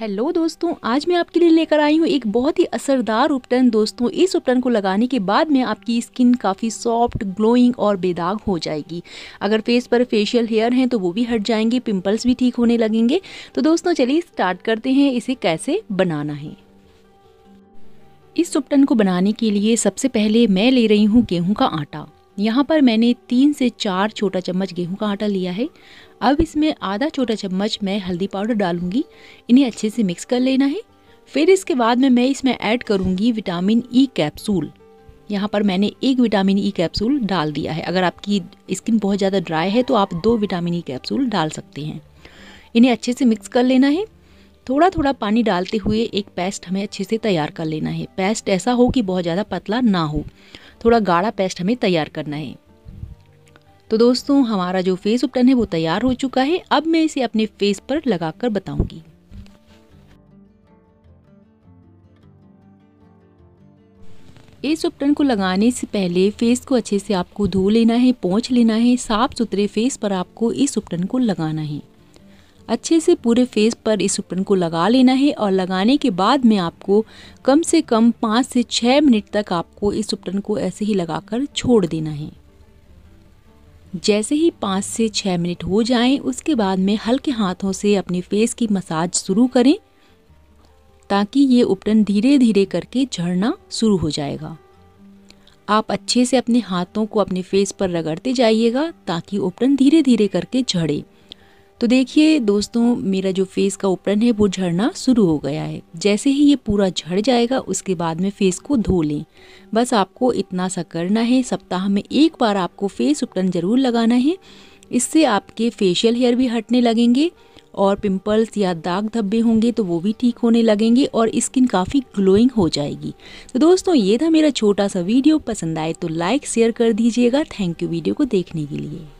Hello दोस्तों, आज मैं आपके लिए लेकर आई हूँ एक बहुत ही असरदार उपटन। दोस्तों, इस उपटन को लगाने के बाद में आपकी स्किन काफ़ी सॉफ्ट, ग्लोइंग और बेदाग हो जाएगी। अगर फेस पर फेशियल हेयर हैं तो वो भी हट जाएंगे, पिंपल्स भी ठीक होने लगेंगे। तो दोस्तों चलिए स्टार्ट करते हैं इसे कैसे बनाना है। इस उपटन को बनाने के लिए सबसे पहले मैं ले रही हूँ गेहूँ का आटा। यहाँ पर मैंने 3 से 4 छोटा चम्मच गेहूं का आटा लिया है। अब इसमें आधा छोटा चम्मच मैं हल्दी पाउडर डालूंगी। इन्हें अच्छे से मिक्स कर लेना है। फिर इसके बाद में मैं इसमें ऐड करूंगी विटामिन ई कैप्सूल। यहाँ पर मैंने 1 विटामिन ई कैप्सूल डाल दिया है। अगर आपकी स्किन बहुत ज़्यादा ड्राई है तो आप 2 विटामिन ई कैप्सूल डाल सकते हैं। इन्हें अच्छे से मिक्स कर लेना है। थोड़ा थोड़ा पानी डालते हुए एक पेस्ट हमें अच्छे से तैयार कर लेना है। पेस्ट ऐसा हो कि बहुत ज़्यादा पतला ना हो, थोड़ा गाढ़ा पेस्ट हमें तैयार करना है। तो दोस्तों हमारा जो फेस उपटन है वो तैयार हो चुका है। अब मैं इसे अपने फेस पर लगाकर बताऊंगी। इस उपटन को लगाने से पहले फेस को अच्छे से आपको धो लेना है, पोंछ लेना है। साफ सुथरे फेस पर आपको इस उपटन को लगाना है। अच्छे से पूरे फेस पर इस उपटन को लगा लेना है और लगाने के बाद में आपको कम से कम 5 से 6 मिनट तक आपको इस उपटन को ऐसे ही लगाकर छोड़ देना है। जैसे ही 5 से 6 मिनट हो जाएं, उसके बाद में हल्के हाथों से अपने फेस की मसाज शुरू करें, ताकि ये उपटन धीरे धीरे करके झड़ना शुरू हो जाएगा। आप अच्छे से अपने हाथों को अपने फेस पर रगड़ते जाइएगा ताकि उपटन धीरे धीरे करके झड़े। तो देखिए दोस्तों, मेरा जो फेस का उपटन है वो झड़ना शुरू हो गया है। जैसे ही ये पूरा झड़ जाएगा उसके बाद में फेस को धो लें। बस आपको इतना सा करना है। सप्ताह में 1 बार आपको फेस उपटन ज़रूर लगाना है। इससे आपके फेशियल हेयर भी हटने लगेंगे और पिंपल्स या दाग धब्बे होंगे तो वो भी ठीक होने लगेंगे और स्किन काफ़ी ग्लोइंग हो जाएगी। तो दोस्तों ये था मेरा छोटा सा वीडियो। पसंद आए तो लाइक शेयर कर दीजिएगा। थैंक यू वीडियो को देखने के लिए।